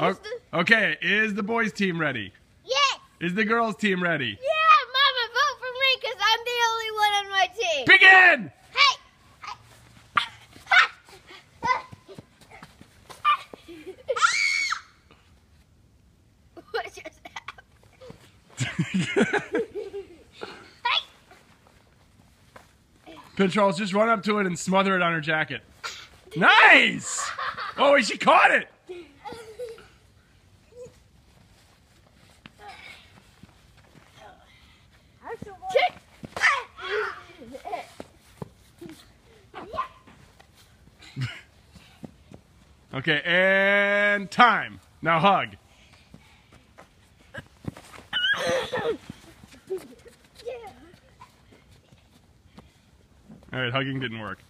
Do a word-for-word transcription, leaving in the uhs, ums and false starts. Is the... Okay, is the boys' team ready? Yes! Is the girls' team ready? Yeah! Mama, vote for me because I'm the only one on my team! Begin! Hey! What just happened? Hey! Controls, just run up to it and smother it on her jacket. Nice! Oh, she caught it! Okay, and time. Now hug. All right, hugging didn't work.